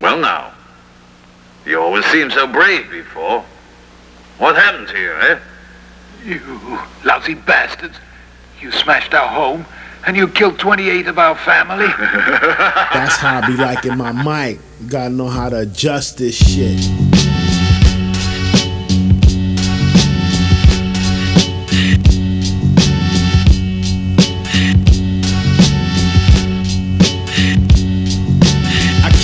Well now, you always seemed so brave before. What happened to you, eh? You lousy bastards. You smashed our home, and you killed 28 of our family. That's how I be liking my mic. You gotta know how to adjust this shit.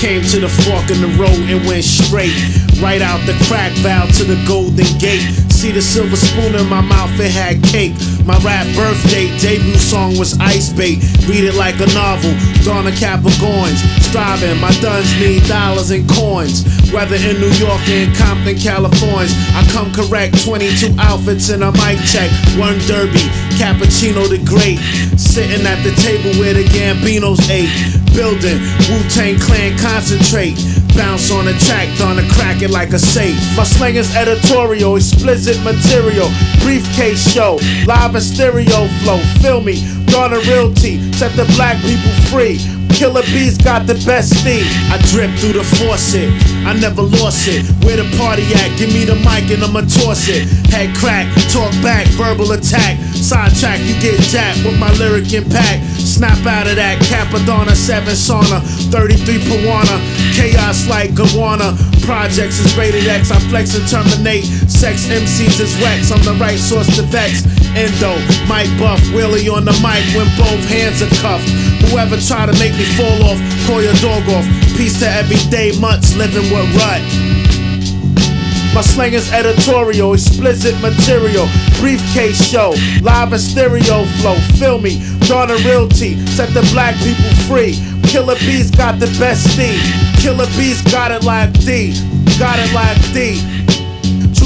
Came to the fork in the road and went straight right out the crack valve to the golden gate. See the silver spoon in my mouth, it had cake. My rap birthday debut song was Ice Bait. Read it like a novel, Donna Cappadonna's. Striving, my duns need dollars and coins. Whether in New York or in Compton, California, I come correct. 22 outfits and a mic check. One derby, cappuccino the great. Sitting at the table where the Gambinos ate. Building, Wu-Tang Clan concentrate. Bounce on a track, on a crack it like a safe. My slang is editorial, explicit material. Briefcase show, live and stereo flow. Feel me, Donna Realty, set the black people free. Killa Beez got the best thing. I drip through the faucet, I never lost it. Where the party at? Give me the mic and I'ma toss it. Head crack, talk back, verbal attack. Sidetrack, you get jacked with my lyric impact. Snap out of that Cappadonna, 7 sauna, 33 piranha. Chaos like Gowanna. Projects is rated X, I flex and terminate. Sex MCs is wax, I'm the right source to vex. Endo, mic buff, Willie on the mic when both hands are cuffed. Whoever try to make me fall off, call your dog off. Peace to everyday months living with rut. My slang is editorial, explicit material. Briefcase show, live and stereo flow. Feel me, Donna Realty, set the black people free. Killa Beez got the best D. Killa Beez got it like D. Got it like D.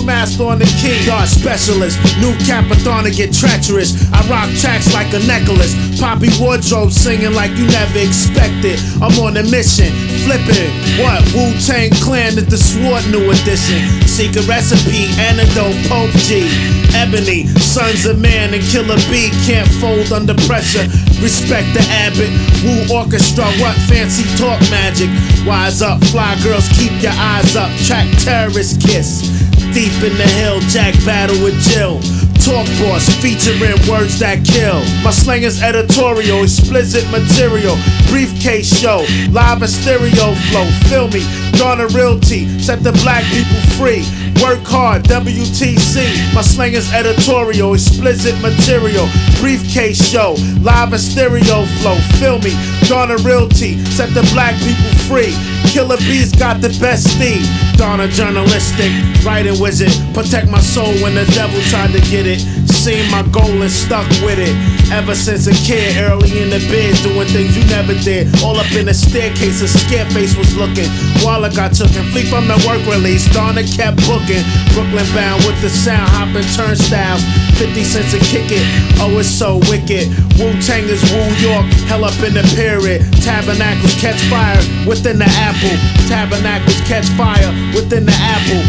Master on the key, yard specialist. New Cappadonna get treacherous. I rock tracks like a necklace. Poppy wardrobe singing like you never expected. I'm on a mission, flipping. What? Wu-Tang Clan is the sword new edition. Secret recipe, antidote, Pope G. Ebony, sons of man and Killa Beez can't fold under pressure. Respect the abbot, Wu orchestra, what fancy talk magic. Wise up, fly girls, keep your eyes up. Track terrorist kiss. Deep in the hill, Jack battle with Jill. Talk boss, featuring words that kill. My slang is editorial, explicit material. Briefcase show, live and stereo flow. Feel me, Donna Realty, set the black people free. Work hard, WTC. My slang is editorial, explicit material. Briefcase show, live and stereo flow. Feel me, Donna Realty, set the black people free. Killa Beez got the best thing. Donna journalistic, writing wizard. Protect my soul when the devil tried to get it. Seen my goal and stuck with it. Ever since a kid, early in the biz, doing things you never did. All up in the staircase, a scared face was looking. While I got took and flee from the work release. Donna kept booking. Brooklyn bound with the sound, hopping turnstiles. 50 cents a kick it. Oh, it's so wicked. Wu-Tang is Wu York, hell up in the pyramid. Tabernacles catch fire within the apple. Tabernacles catch fire within the apple.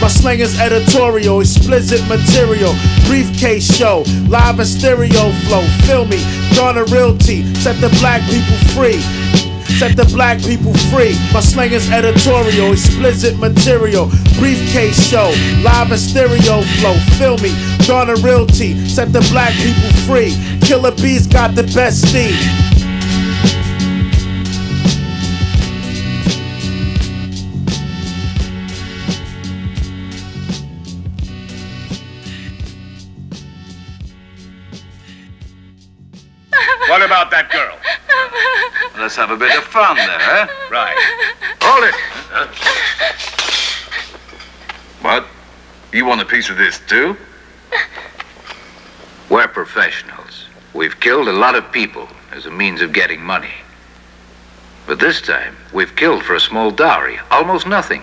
My slang is editorial, explicit material. Briefcase show, live and stereo flow. Feel me, Donna Realty, set the black people free. Set the black people free. My slang is editorial, explicit material. Briefcase show, live and stereo flow. Feel me, Donna Realty, set the black people free. Killa Beez got the best D. What about that girl? Well, let's have a bit of fun there, eh? Right. Hold it! What? You want a piece of this too? We're professionals. We've killed a lot of people as a means of getting money. But this time, we've killed for a small dowry, almost nothing.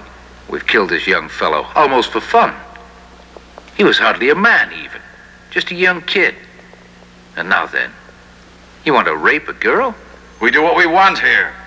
We've killed this young fellow almost for fun. He was hardly a man even, just a young kid. And now then, you want to rape a girl? We do what we want here.